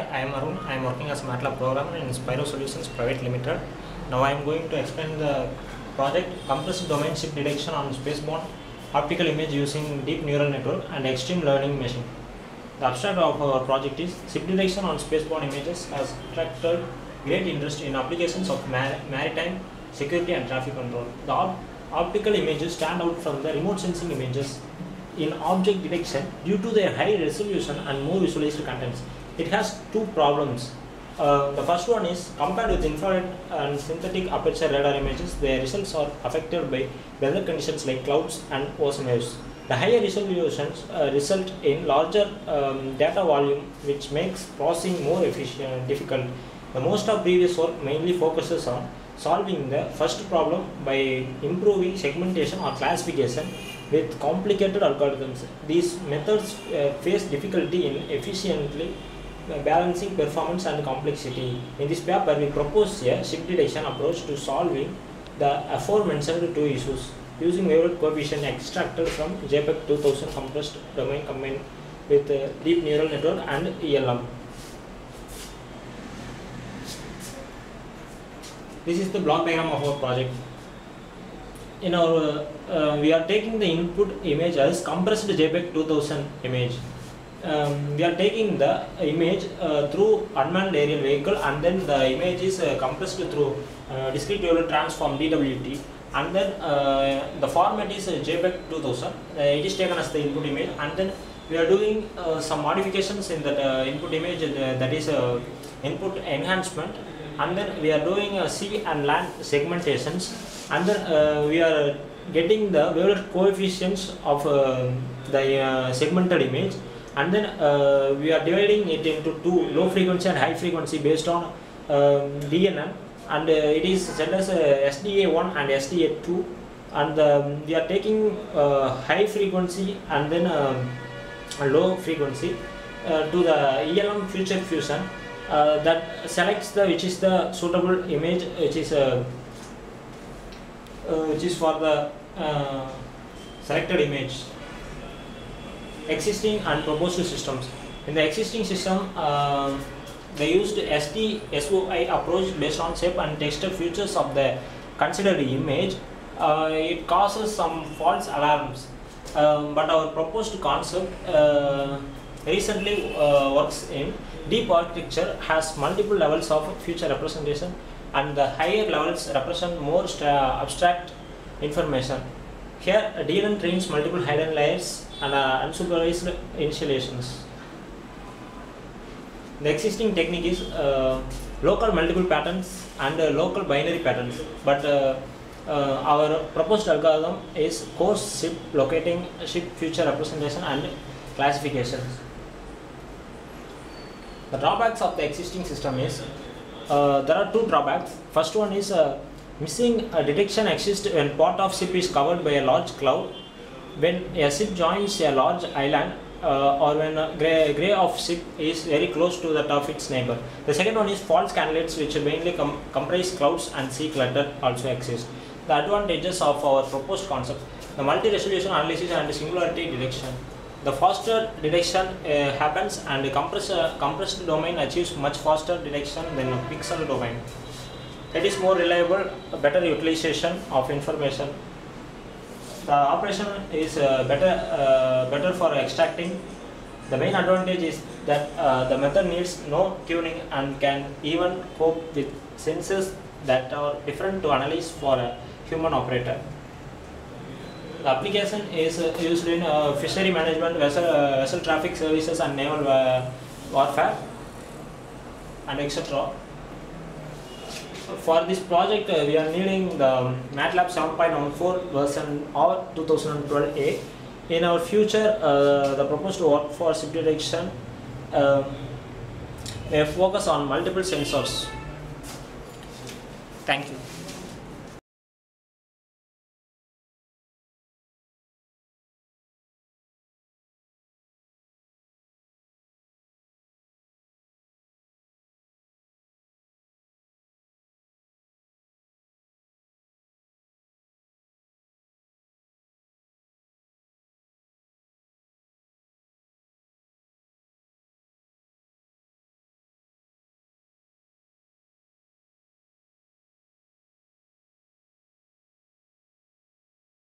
Hi, I am Arun. I am working as MATLAB programmer in Spyro Solutions Private Limited. Now I am going to explain the project compressed domain shift detection on spaceborne optical image using deep neural network and extreme learning machine. The abstract of our project is shift detection on spaceborne images has attracted great interest in applications of maritime security and traffic control. The optical images stand out from the remote sensing images in object detection due to their high resolution and more visualized contents. It has two problems. The first one is, compared with infrared and synthetic aperture radar images, their results are affected by weather conditions like clouds and ocean waves. The higher resolutions result in larger data volume, which makes processing more efficient and difficult. Most of previous work mainly focuses on solving the first problem by improving segmentation or classification with complicated algorithms. These methods face difficulty in efficiently balancing performance and complexity. In this paper, we propose a shift detection approach to solving the aforementioned two issues using wavelet coefficient extracted from JPEG 2000 compressed domain combined with deep neural network and ELM. This is the block diagram of our project. In our, we are taking the input image as compressed JPEG 2000 image. We are taking the image through unmanned aerial vehicle, and then the image is compressed through discrete wavelet transform DWT, and then the format is JPEG 2000. It is taken as the input image, and then we are doing some modifications in that input image, that is input enhancement, and then we are doing sea and land segmentations, and then we are getting the wavelet coefficients of the segmented image, and then we are dividing it into two, low frequency and high frequency, based on DNN, and it is set as SDA1 and SDA2, and we are taking high frequency and then low frequency to the ELM future fusion that selects the which is the suitable image, which is for the selected image. Existing and proposed systems. In the existing system, they used STSOI approach based on shape and texture features of the considered image. It causes some false alarms, but our proposed concept recently works in deep architecture, has multiple levels of future representation, and the higher levels represent more abstract information. Here, DNN trains multiple hidden layers and unsupervised installations. The existing technique is local multiple patterns and local binary patterns, but our proposed algorithm is coarse shift locating, shift future representation and classifications. The drawbacks of the existing system is, there are two drawbacks. First one is missing detection exists when part of ship is covered by a large cloud, when a ship joins a large island, or when a gray of ship is very close to that of its neighbor. The second one is false candidates, which mainly comprise clouds and sea clutter, also exist. The advantages of our proposed concept: the multi-resolution analysis and singularity detection. The faster detection happens, and the compressed domain achieves much faster detection than a pixel domain. It is more reliable, better utilization of information. The operation is better for extracting. The main advantage is that the method needs no tuning and can even cope with sensors that are different to analyze for a human operator. The application is used in fishery management, vessel traffic services, and naval warfare, and etc. For this project, we are needing the MATLAB 7.14 version or 2012A. In our future, the proposed work for shift detection may focus on multiple sensors. Thank you.